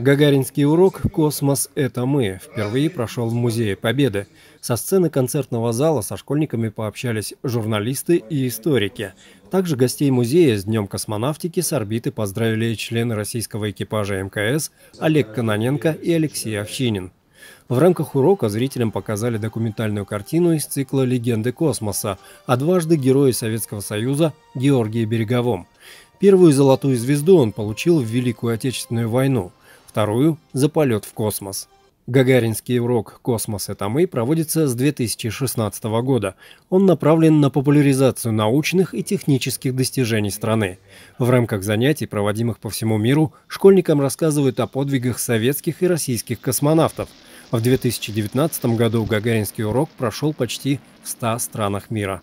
Гагаринский урок «Космос – это мы» впервые прошел в Музее Победы. Со сцены концертного зала со школьниками пообщались журналисты и историки. Также гостей музея с Днем космонавтики с орбиты поздравили члены российского экипажа МКС Олег Кононенко и Алексей Овчинин. В рамках урока зрителям показали документальную картину из цикла «Легенды космоса» о дважды герое Советского Союза Георгии Береговом. Первую золотую звезду он получил в Великую Отечественную войну. Вторую – за полет в космос. Гагаринский урок «Космос – это мы» проводится с 2016 года. Он направлен на популяризацию научных и технических достижений страны. В рамках занятий, проводимых по всему миру, школьникам рассказывают о подвигах советских и российских космонавтов. В 2019 году Гагаринский урок прошел почти в 100 странах мира.